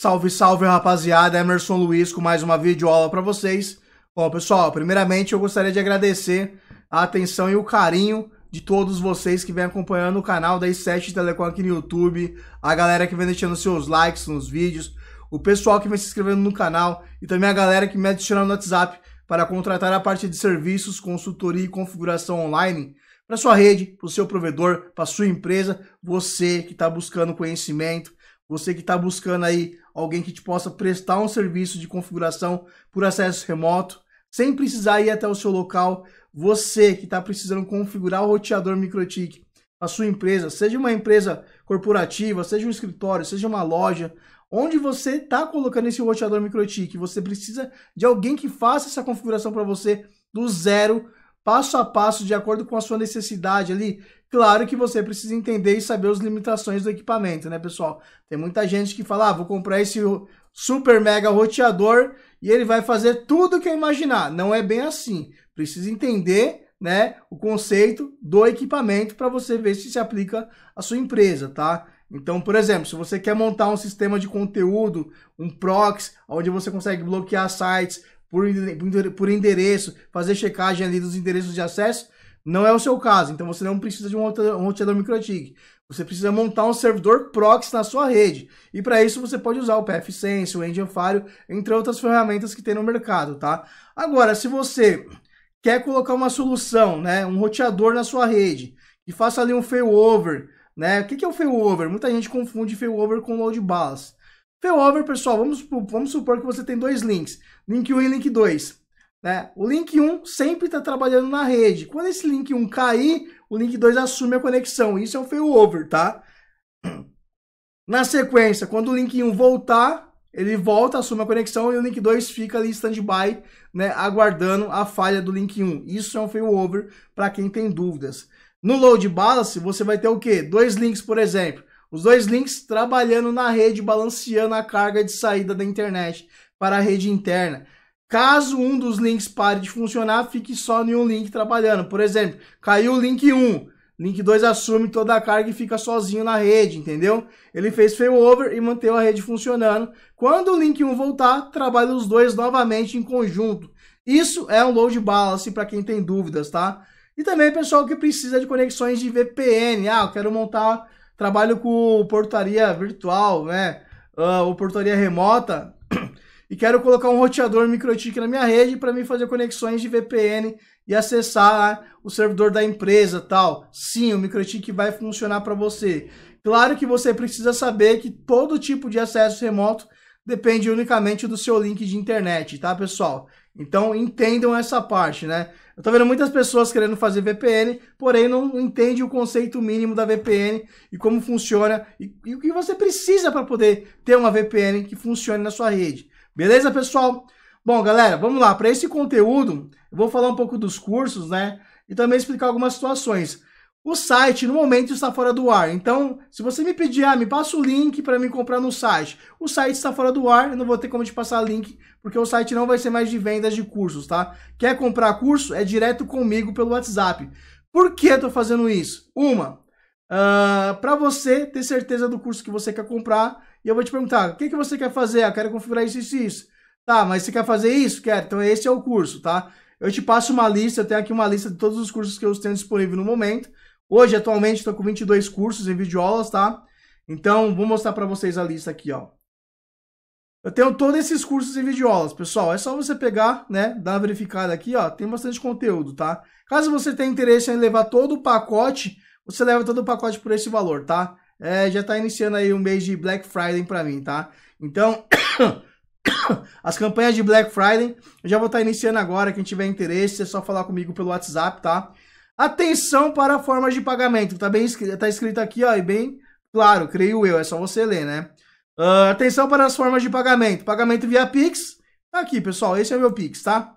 Salve, salve, rapaziada! Emerson Luiz com mais uma videoaula para vocês. Bom, pessoal, primeiramente eu gostaria de agradecer a atenção e o carinho de todos vocês que vem acompanhando o canal da I7 Telecom aqui no YouTube, a galera que vem deixando seus likes nos vídeos, o pessoal que vem se inscrevendo no canal e também a galera que me adiciona no WhatsApp para contratar a parte de serviços, consultoria e configuração online para sua rede, para o seu provedor, para sua empresa, você que está buscando conhecimento, você que está buscando aí alguém que te possa prestar um serviço de configuração por acesso remoto, sem precisar ir até o seu local. Você que está precisando configurar o roteador Mikrotik para sua empresa, seja uma empresa corporativa, seja um escritório, seja uma loja, onde você está colocando esse roteador Mikrotik, você precisa de alguém que faça essa configuração para você do zero, passo a passo, de acordo com a sua necessidade ali. Claro que você precisa entender e saber as limitações do equipamento, né, pessoal? Tem muita gente que fala, vou comprar esse super mega roteador e ele vai fazer tudo o que eu imaginar. Não é bem assim. Precisa entender, né, o conceito do equipamento para você ver se se aplica à sua empresa, tá? Então, por exemplo, se você quer montar um sistema de conteúdo, um proxy, onde você consegue bloquear sites por endereço, fazer checagem ali dos endereços de acesso, não é o seu caso, então você não precisa de um roteador Mikrotik. Você precisa montar um servidor proxy na sua rede. E para isso você pode usar o pfSense, o Engine Fire, entre outras ferramentas que tem no mercado, tá? Agora, se você quer colocar uma solução, né, um roteador na sua rede, e faça ali um failover, né? O que é o failover? Muita gente confunde failover com load balance. Failover, pessoal, vamos supor que você tem dois links, link 1 e link 2. Né? O link 1 sempre está trabalhando na rede. Quando esse link 1 cair, o link 2 assume a conexão. Isso é o failover, tá? Na sequência, quando o link 1 voltar, ele volta, assume a conexão e o link 2 fica ali em stand-by, né, aguardando a falha do link 1. Isso é um failover, para quem tem dúvidas. No load balance, você vai ter o quê? Dois links, por exemplo. Os dois links trabalhando na rede, balanceando a carga de saída da internet para a rede interna. Caso um dos links pare de funcionar, fique só em um link trabalhando. Por exemplo, caiu o link 1, link 2 assume toda a carga e fica sozinho na rede, entendeu? Ele fez failover e manteve a rede funcionando. Quando o link 1 voltar, trabalha os dois novamente em conjunto. Isso é um load balance para quem tem dúvidas, tá? E também, pessoal, que precisa de conexões de VPN. Ah, eu quero montar, trabalho com portaria virtual, né? Ou portaria remota. E quero colocar um roteador Mikrotik na minha rede para me fazer conexões de VPN e acessar, né, o servidor da empresa, tal. Sim, o Mikrotik vai funcionar para você. Claro que você precisa saber que todo tipo de acesso remoto depende unicamente do seu link de internet, tá, pessoal? Então, entendam essa parte, né? Eu tô vendo muitas pessoas querendo fazer VPN, porém não entende o conceito mínimo da VPN e como funciona e o que você precisa para poder ter uma VPN que funcione na sua rede. Beleza, pessoal? Bom, galera, vamos lá. Para esse conteúdo, eu vou falar um pouco dos cursos, né? E também explicar algumas situações. O site, no momento, está fora do ar. Então, se você me pedir, me passa o link para me comprar no site. O site está fora do ar, eu não vou ter como te passar link, porque o site não vai ser mais de vendas de cursos, tá? Quer comprar curso? É direto comigo pelo WhatsApp. Por que eu tô fazendo isso? Para você ter certeza do curso que você quer comprar, e eu vou te perguntar, o que você quer fazer? Eu quero configurar isso, isso e isso. Tá, mas você quer fazer isso? Quero. Então esse é o curso, tá? Eu te passo uma lista, eu tenho aqui uma lista de todos os cursos que eu tenho disponível no momento. Hoje, atualmente, estou com 22 cursos em videoaulas, tá? Então, vou mostrar para vocês a lista aqui, ó. Eu tenho todos esses cursos em videoaulas, pessoal. É só você pegar, né, dar uma verificada aqui, ó. Tem bastante conteúdo, tá? Caso você tenha interesse em levar todo o pacote, você leva todo o pacote por esse valor, tá? Já tá iniciando aí o mês de Black Friday pra mim, tá? Então, as campanhas de Black Friday, eu já vou estar iniciando agora. Quem tiver interesse, é só falar comigo pelo WhatsApp, tá? Atenção para formas de pagamento. Tá escrito aqui, ó, e bem claro, creio eu, é só você ler, né? Atenção para as formas de pagamento. Pagamento via Pix, tá aqui, pessoal, esse é o meu Pix, tá?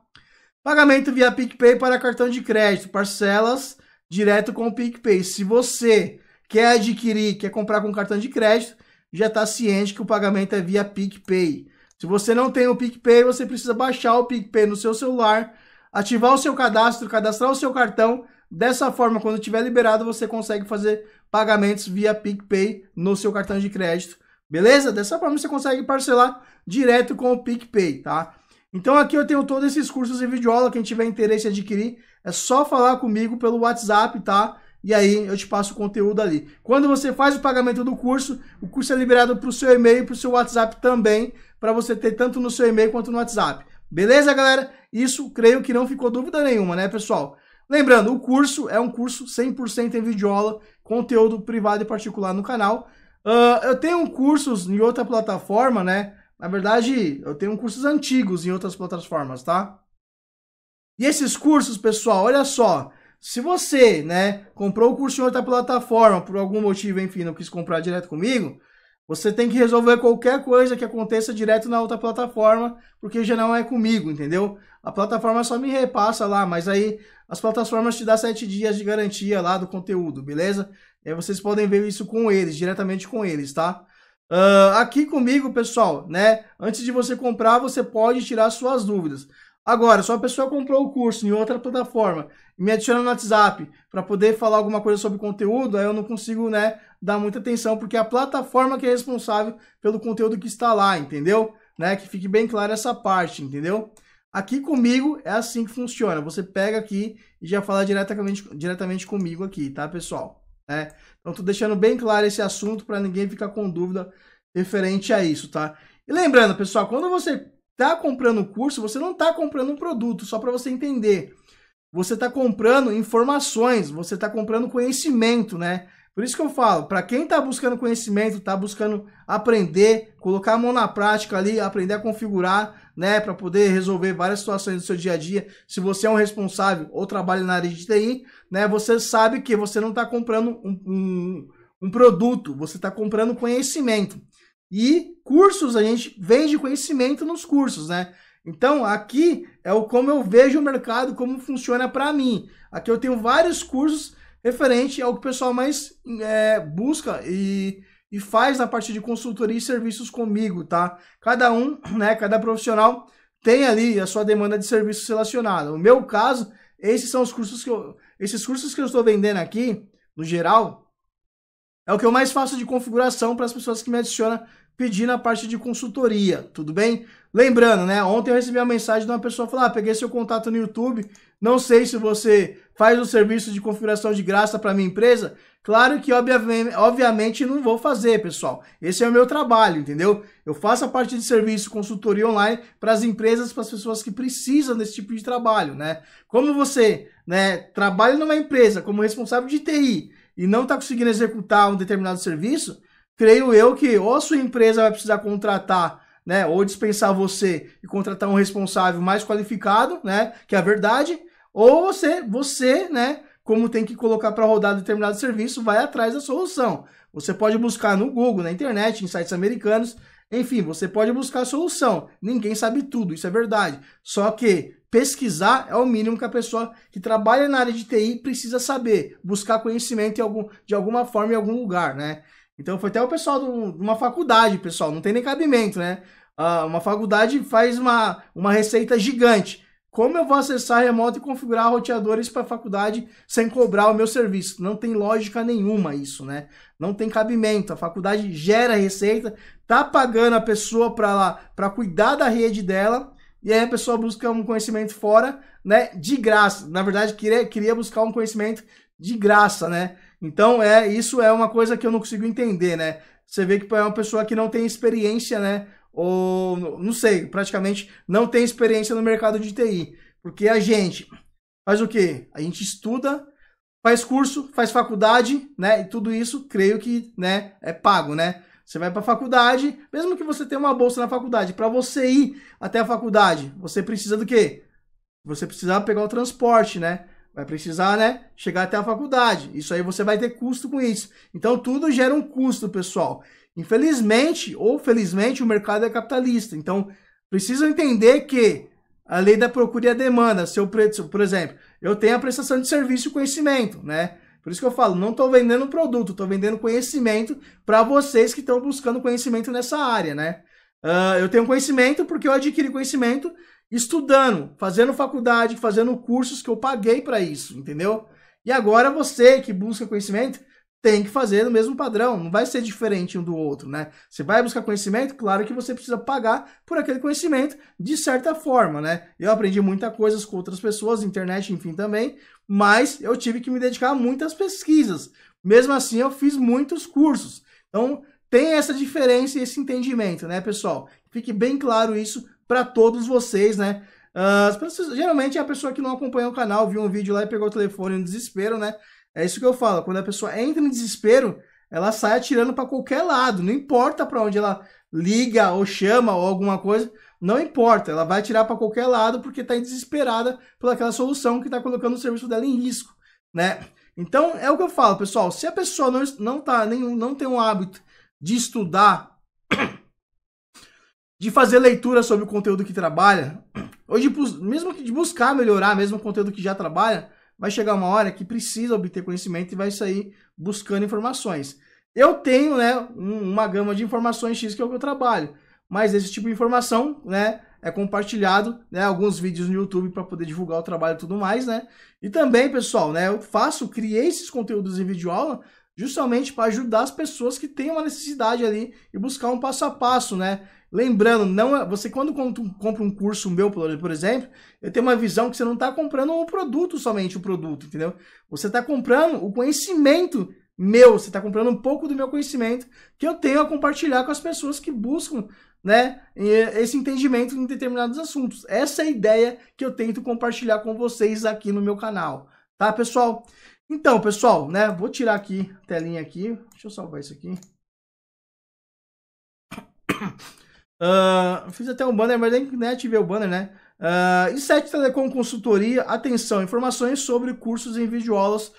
Pagamento via PicPay para cartão de crédito, parcelas direto com o PicPay. Se você quer adquirir, quer comprar com cartão de crédito, já está ciente que o pagamento é via PicPay. Se você não tem o PicPay, você precisa baixar o PicPay no seu celular, ativar o seu cadastro, cadastrar o seu cartão. Dessa forma, quando tiver liberado, você consegue fazer pagamentos via PicPay no seu cartão de crédito. Beleza? Dessa forma você consegue parcelar direto com o PicPay, tá? Então aqui eu tenho todos esses cursos em videoaula. Quem tiver interesse em adquirir, é só falar comigo pelo WhatsApp, tá? E aí eu te passo o conteúdo ali. Quando você faz o pagamento do curso, o curso é liberado para o seu e-mail e para o seu WhatsApp também, para você ter tanto no seu e-mail quanto no WhatsApp. Beleza, galera? Isso, creio que não ficou dúvida nenhuma, né, pessoal? Lembrando, o curso é um curso 100% em videoaula, conteúdo privado e particular no canal. Eu tenho cursos em outra plataforma, né? Na verdade, eu tenho cursos antigos em outras plataformas, tá? E esses cursos, pessoal, olha só. Se você, né, comprou o curso em outra plataforma, por algum motivo, enfim, não quis comprar direto comigo, você tem que resolver qualquer coisa que aconteça direto na outra plataforma, porque já não é comigo, entendeu? A plataforma só me repassa lá, mas aí as plataformas te dão 7 dias de garantia lá do conteúdo, beleza? E aí vocês podem ver isso com eles, diretamente com eles, tá? Aqui comigo, pessoal, né, antes de você comprar, você pode tirar suas dúvidas. Agora, se uma pessoa comprou o curso em outra plataforma e me adiciona no WhatsApp para poder falar alguma coisa sobre o conteúdo, aí eu não consigo, né, dar muita atenção, porque é a plataforma que é responsável pelo conteúdo que está lá, entendeu? Né, que fique bem claro essa parte, entendeu? Aqui comigo é assim que funciona. Você pega aqui e já fala diretamente comigo aqui, tá, pessoal? É, então, tô deixando bem claro esse assunto para ninguém ficar com dúvida referente a isso, tá? E lembrando, pessoal, quando você tá comprando o curso, você não tá comprando um produto, só para você entender. Você tá comprando informações, você tá comprando conhecimento, né? Por isso que eu falo, para quem tá buscando conhecimento, tá buscando aprender, colocar a mão na prática ali, aprender a configurar, né, para poder resolver várias situações do seu dia a dia. Se você é um responsável ou trabalha na área de TI, né, você sabe que você não tá comprando um produto, você tá comprando conhecimento. E cursos, a gente vende conhecimento nos cursos, né? Então, aqui é o como eu vejo o mercado, como funciona para mim. Aqui eu tenho vários cursos referente ao que o pessoal mais busca e faz na parte de consultoria e serviços comigo, tá? Cada um, né, cada profissional tem ali a sua demanda de serviços relacionada. No meu caso, esses são os cursos que eu estou vendendo aqui, no geral, é o que eu mais faço de configuração para as pessoas que me adicionam pedindo a parte de consultoria, tudo bem? Lembrando, né? Ontem eu recebi uma mensagem de uma pessoa falando: ah, peguei seu contato no YouTube, não sei se você faz um serviço de configuração de graça para minha empresa. Claro que, obviamente, não vou fazer, pessoal. Esse é o meu trabalho, entendeu? Eu faço a parte de serviço, consultoria online para as empresas, para as pessoas que precisam desse tipo de trabalho, né? Como você, né, trabalha numa empresa como responsável de TI e não está conseguindo executar um determinado serviço, creio eu que ou a sua empresa vai precisar contratar, né, ou dispensar você e contratar um responsável mais qualificado, né, que é a verdade, ou você, né, como tem que colocar para rodar determinado serviço, vai atrás da solução. Você pode buscar no Google, na internet, em sites americanos, enfim, você pode buscar a solução. Ninguém sabe tudo, isso é verdade. Só que pesquisar é o mínimo que a pessoa que trabalha na área de TI precisa saber, buscar conhecimento de alguma forma em algum lugar, né? Então foi até o pessoal de uma faculdade, pessoal, não tem nem cabimento, né? Uma faculdade faz uma receita gigante. Como eu vou acessar remoto e configurar roteadores para a faculdade sem cobrar o meu serviço? Não tem lógica nenhuma isso, né? Não tem cabimento. A faculdade gera receita, tá pagando a pessoa para cuidar da rede dela, e aí a pessoa busca um conhecimento fora, né, de graça. Na verdade, queria buscar um conhecimento de graça, né? Então, isso é uma coisa que eu não consigo entender, né? Você vê que é uma pessoa que não tem experiência, né? Ou, não sei, praticamente não tem experiência no mercado de TI. Porque a gente faz o quê? A gente estuda, faz curso, faz faculdade, né? E tudo isso, creio que, né, é pago, né? Você vai para a faculdade, mesmo que você tenha uma bolsa na faculdade, para você ir até a faculdade, você precisa do quê? Você precisa pegar o transporte, né? Vai precisar, né, chegar até a faculdade. Isso aí você vai ter custo com isso. Então tudo gera um custo, pessoal. Infelizmente ou felizmente, o mercado é capitalista. Então precisam entender que a lei da procura e a demanda, se eu, por exemplo, eu tenho a prestação de serviço e conhecimento, né? Por isso que eu falo, não estou vendendo produto, estou vendendo conhecimento para vocês que estão buscando conhecimento nessa área, né? Eu tenho conhecimento porque eu adquiri conhecimento estudando, fazendo faculdade, fazendo cursos que eu paguei para isso, entendeu? E agora você que busca conhecimento, tem que fazer no mesmo padrão, não vai ser diferente um do outro, né? Você vai buscar conhecimento, claro que você precisa pagar por aquele conhecimento de certa forma, né? Eu aprendi muita coisa com outras pessoas, internet, enfim, também, mas eu tive que me dedicar a muitas pesquisas. Mesmo assim, eu fiz muitos cursos. Então, tem essa diferença e esse entendimento, né, pessoal? Fique bem claro isso para todos vocês, né? As pessoas, geralmente é a pessoa que não acompanha o canal, viu um vídeo lá e pegou o telefone no desespero, né? É isso que eu falo, quando a pessoa entra em desespero, ela sai atirando para qualquer lado, não importa para onde ela liga ou chama ou alguma coisa, não importa, ela vai atirar para qualquer lado porque está desesperada por aquela solução que está colocando o serviço dela em risco, né? Então é o que eu falo, pessoal, se a pessoa não tem um hábito de estudar, de fazer leitura sobre o conteúdo que trabalha, ou de, mesmo que de buscar melhorar mesmo o conteúdo que já trabalha, vai chegar uma hora que precisa obter conhecimento e vai sair buscando informações. Eu tenho, né, uma gama de informações X que é o que eu trabalho, mas esse tipo de informação, né, é compartilhado, né, alguns vídeos no YouTube para poder divulgar o trabalho e tudo mais, né? E também, pessoal, né, eu criei esses conteúdos em videoaula justamente para ajudar as pessoas que têm uma necessidade ali e buscar um passo a passo, né? Lembrando, não, você quando compra um curso meu, por exemplo, eu tenho uma visão que você não está comprando um produto somente, o produto, entendeu? Você está comprando o conhecimento meu, você está comprando um pouco do meu conhecimento que eu tenho a compartilhar com as pessoas que buscam, né, esse entendimento em determinados assuntos. Essa é a ideia que eu tento compartilhar com vocês aqui no meu canal, tá, pessoal? Então, pessoal, né, vou tirar aqui a telinha aqui, deixa eu salvar isso aqui. Fiz até um banner, mas nem ativei o banner, né? I7 Telecom Consultoria, atenção, informações sobre cursos em videoaulas.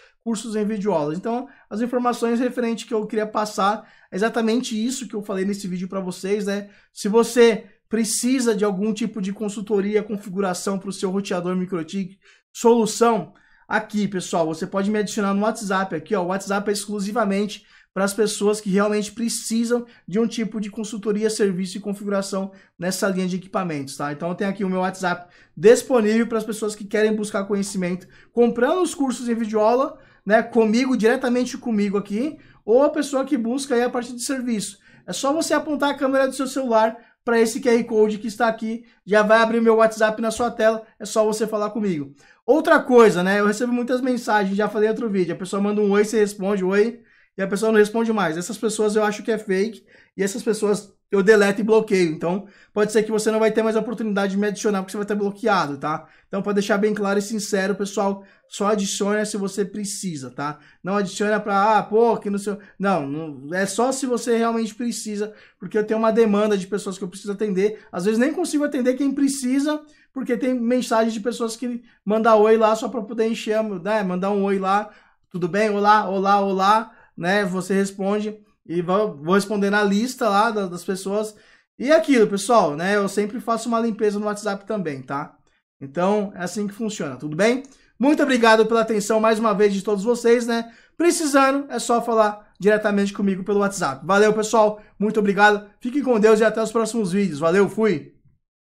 Então, as informações referentes que eu queria passar, é exatamente isso que eu falei nesse vídeo para vocês, né? Se você precisa de algum tipo de consultoria, configuração para o seu roteador Mikrotik, solução, aqui, pessoal, você pode me adicionar no WhatsApp aqui, ó, o WhatsApp é exclusivamente para as pessoas que realmente precisam de um tipo de consultoria, serviço e configuração nessa linha de equipamentos, tá? Então eu tenho aqui o meu WhatsApp disponível para as pessoas que querem buscar conhecimento, comprando os cursos em videoaula, né, comigo, diretamente comigo aqui, ou a pessoa que busca aí a parte de serviço. É só você apontar a câmera do seu celular para esse QR Code que está aqui, já vai abrir o meu WhatsApp na sua tela, é só você falar comigo. Outra coisa, né, eu recebo muitas mensagens, já falei em outro vídeo, a pessoa manda um oi, você responde oi, e a pessoa não responde mais. Essas pessoas eu acho que é fake, e essas pessoas eu deleto e bloqueio. Então, pode ser que você não vai ter mais a oportunidade de me adicionar, porque você vai estar bloqueado, tá? Então, para deixar bem claro e sincero, pessoal, só adiciona se você precisa, tá? Não adiciona para, ah, pô, que não sei... Não, não, é só se você realmente precisa, porque eu tenho uma demanda de pessoas que eu preciso atender. Às vezes nem consigo atender quem precisa, porque tem mensagem de pessoas que mandam oi lá só para poder encher, né? Mandar um oi lá, tudo bem? Olá, olá, olá. Né, você responde e vou responder na lista lá das pessoas. E aquilo, pessoal, né, eu sempre faço uma limpeza no WhatsApp também, tá? Então, é assim que funciona, tudo bem? Muito obrigado pela atenção mais uma vez de todos vocês, né? Precisando, é só falar diretamente comigo pelo WhatsApp. Valeu, pessoal, muito obrigado. Fiquem com Deus e até os próximos vídeos. Valeu, fui!